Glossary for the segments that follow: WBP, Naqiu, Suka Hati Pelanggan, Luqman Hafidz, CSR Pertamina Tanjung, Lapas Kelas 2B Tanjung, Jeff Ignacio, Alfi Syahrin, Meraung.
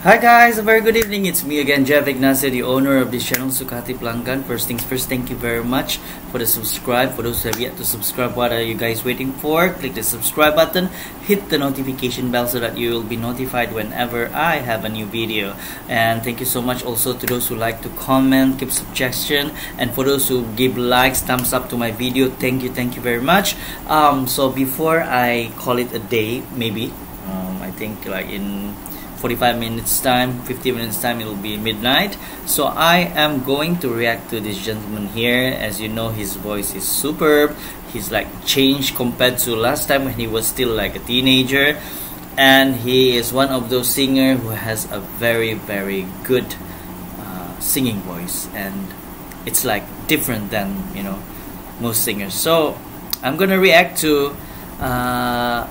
Hi guys, a very good evening. It's me again, Jeff Ignacio, the owner of this channel, Suka Hati Pelanggan. First things first, thank you very much for the subscribe. For those who have yet to subscribe, what are you guys waiting for? Click the subscribe button, hit the notification bell so that you will be notified whenever I have a new video. And thank you so much also to those who like to comment, give suggestion, and for those who give likes, thumbs up to my video. Thank you very much. So before I call it a day, maybe I think like in 45 minutes time, 50 minutes time, it will be midnight. So I am going to react to this gentleman here. As you know, his voice is superb. He's like changed compared to last time when he was still like a teenager. And he is one of those singer who has a very good singing voice. And it's like different than, you know, most singers. So I'm gonna react to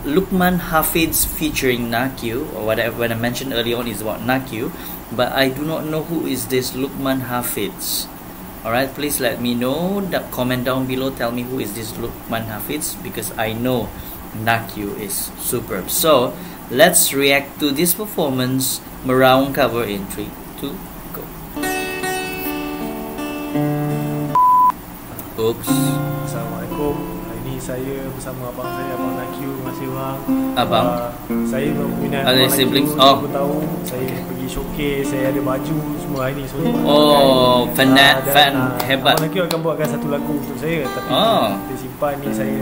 Luqman Hafidz featuring Naqiu, or whatever. When I mentioned earlier on is about Naqiu, but I do not know who is this Luqman Hafidz. Alright, please let me know. Comment down below, tell me who is this Luqman Hafidz, because I know Naqiu is superb. So let's react to this performance, Meraung cover in 3, 2, go. Oops. Assalamualaikum. Saya bersama abang saya, abang Naqiu, masih orang abang. Saya berminat ada siblings. Oh, tahu saya pergi showcase, saya ada baju semua ini semua. Oh, fan hebat. Abang Naqiu akan buatkan satu lagu untuk saya, tapi dia simpan ni saya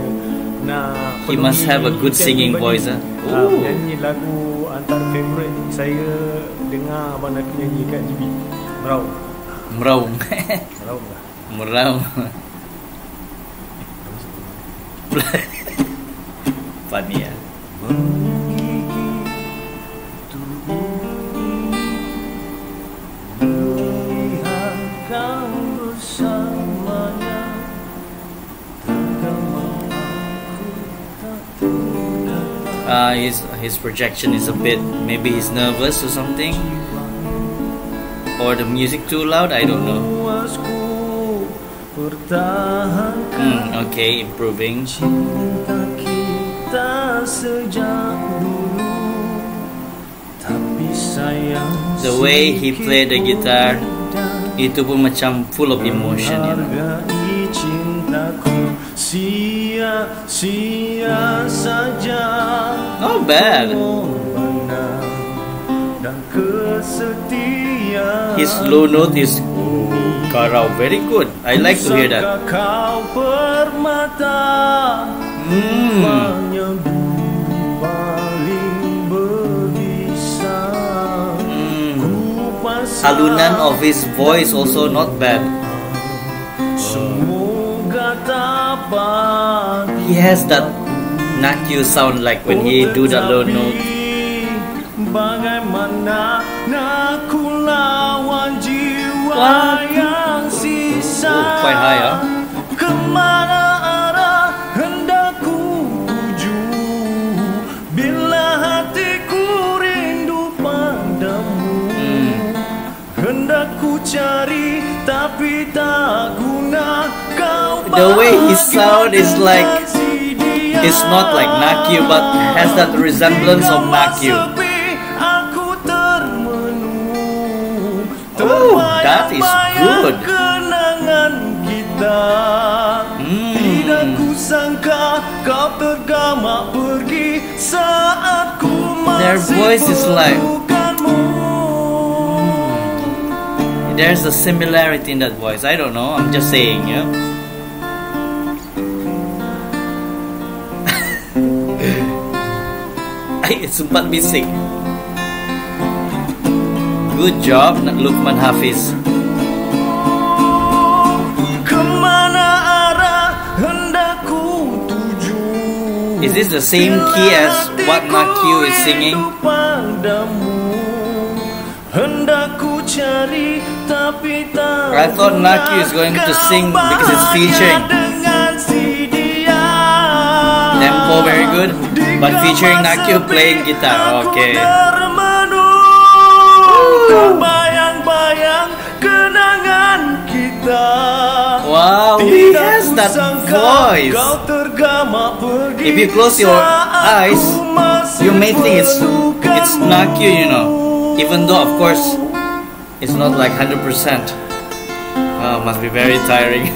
nak. He must have a good singing voice. Nyanyi lagu antara favorite saya, dengar abang Naqiu nyanyi kat GB Meraung. Meraung. Meraung lah. Meraung. Funny ya. His projection is a bit, maybe he's nervous or something, or the music too loud, I don't know. Okay, improving. Cinta kita sejak dulu, tapi sayang. The way he played the guitar, itu pun macam full of emotion, you know. Hargai cintaku, sia-sia saja. Not bad. Dan kesetiaan. His low note is karau, very good. I like to hear that. Alunan of his voice also not bad. He has that Naqiu sound, like when he do the low note. Quite high, huh? Kemana arah hendakku tuju, bila hatiku rindu padamu, hendakku cari tapi tak guna kau. The way his sound is like, it's not like Naqiu, but has that resemblance of Naqiu. Oh, that is good. Tidak kusangka kau tergama pergi saat ku masih perlukanmu. There's a similarity in that voice. I don't know. I'm just saying, yeah. Sempat bising. Good job, Luqman Hafidz. Is this the same key as what Naqiu is singing? I thought Naqiu is going to sing because it's featuring. Tempo very good, but featuring Naqiu playing guitar. Okay. Wow, he has that voice. If you close your eyes, you may think it's Naqiu, you know. even though of course it's not like 100%. Oh, must be very tiring.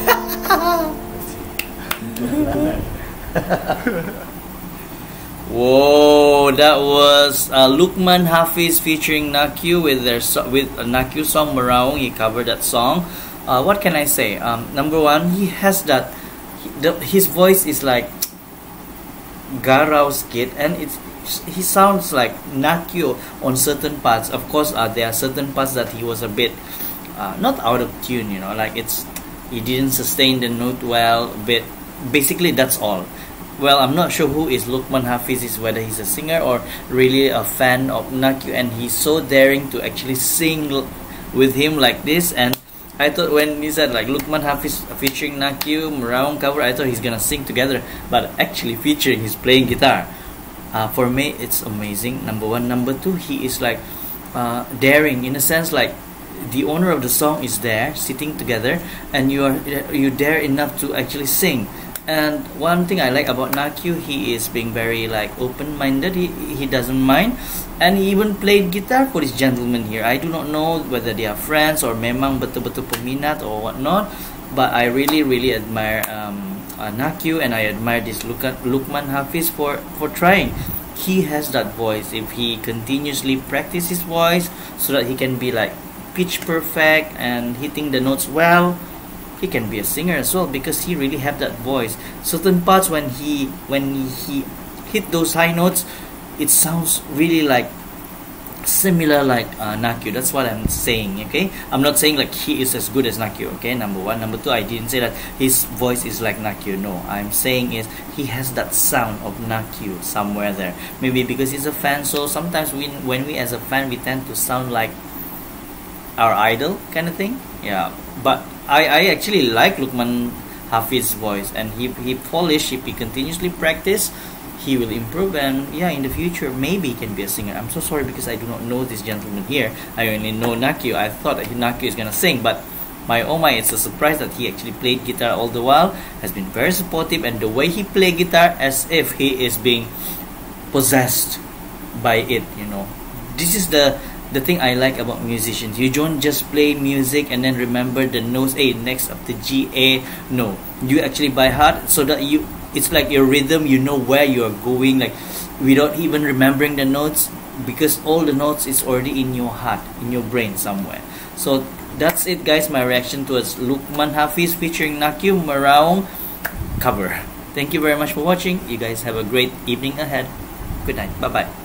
Whoa, that was Luqman Hafidz featuring Naqiu with their Naqiu song Meraung. He covered that song. What can I say? Number one, he has that. His voice is like Garau's kid, and he sounds like Naqiu on certain parts. Of course, there are certain parts that he was a bit not out of tune, you know, like he didn't sustain the note well. But basically, that's all. Well, I'm not sure who is Luqman Hafidz is, whether he's a singer or really a fan of Naqiu, and he's so daring to actually sing with him like this. And I thought when he said like Luqman Hafidz featuring Naqiu Meraung cover, I thought he's gonna sing together, but actually featuring, he's playing guitar. For me, it's amazing. Number one. Number two, he is like daring in a sense, like the owner of the song is there sitting together, and you dare enough to actually sing. And one thing I like about Naqiu, he is being very like open-minded. He doesn't mind, and he even played guitar for this gentleman here. I do not know whether they are friends or memang betul-betul peminat or whatnot, but I really admire Naqiu, and I admire this Luqman Hafidz for trying. He has that voice. If he continuously practice his voice so that he can be like pitch perfect and hitting the notes well, he can be a singer as well, because he really have that voice. Certain parts when he hit those high notes, it sounds really like similar like Naqiu. That's what I'm saying. Okay, I'm not saying like he is as good as Naqiu. Okay, number one. Number two, I didn't say that his voice is like Naqiu. No, I'm saying is he has that sound of Naqiu somewhere there. Maybe because he's a fan, so sometimes when we as a fan, we tend to sound like our idol kind of thing. Yeah, but I actually like Luqman Hafidz's voice, and he polished. If he continuously practice, he will improve, and yeah, in the future maybe he can be a singer. I'm so sorry because I do not know this gentleman here. I only know Naqiu. I thought that Naqiu is gonna sing, but my oh my, it's a surprise that he actually played guitar all the while, has been very supportive, and the way he play guitar as if he is being possessed by it, you know. This is the thing I like about musicians. You don't just play music and then remember the notes, A next up to G, A. No, you actually by heart, so that you, it's like your rhythm, you know where you are going, like without even remembering the notes, because all the notes is already in your heart, in your brain somewhere. So that's it, guys, my reaction towards Luqman Hafidz featuring Naqiu Meraung cover. Thank you very much for watching. You guys have a great evening ahead. Good night. Bye bye.